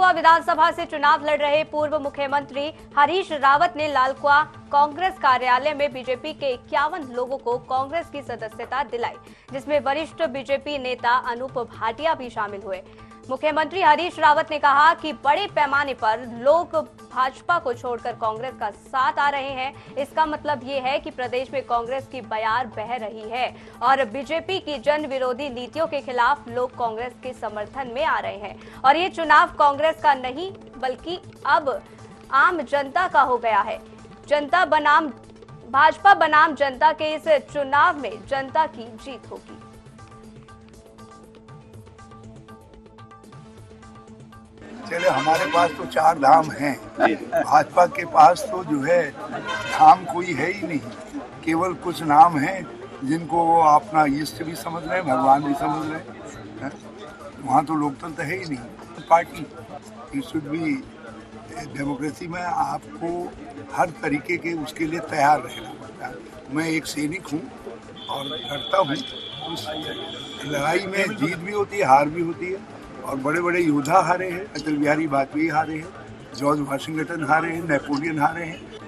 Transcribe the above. लालकुआ विधानसभा से चुनाव लड़ रहे पूर्व मुख्यमंत्री हरीश रावत ने लालकुआ कांग्रेस कार्यालय में बीजेपी के 51 लोगों को कांग्रेस की सदस्यता दिलाई, जिसमें वरिष्ठ बीजेपी नेता अनुप भाटिया भी शामिल हुए। मुख्यमंत्री हरीश रावत ने कहा कि बड़े पैमाने पर लोग भाजपा को छोड़कर कांग्रेस का साथ आ रहे हैं। इसका मतलब ये है कि प्रदेश में कांग्रेस की बयार बह रही है और बीजेपी की जन विरोधी नीतियों के खिलाफ लोग कांग्रेस के समर्थन में आ रहे हैं और ये चुनाव कांग्रेस का नहीं बल्कि अब आम जनता का हो गया है। जनता बनाम भाजपा बनाम जनता के इस चुनाव में जनता की जीत होगी। चले, हमारे पास तो चार धाम हैं, भाजपा के पास तो जो है धाम कोई है ही नहीं, केवल कुछ नाम हैं जिनको वो अपना इष्ट भी समझ रहे हैं, भगवान भी समझ रहे हैं। वहाँ तो लोकतंत्र है ही नहीं। Party you should be democracy में आपको हर तरीके के उसके लिए तैयार रहना पड़ता है। मैं एक सैनिक हूँ और लड़ता हूँ। उस लड़ाई में जीत भी होती है, हार भी होती है और बड़े बड़े योद्धा हारे हैं। अटल बिहारी वाजपेयी हारे हैं, जॉर्ज वाशिंगटन हारे हैं, नेपोलियन हारे हैं।